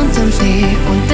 unterm Schnee und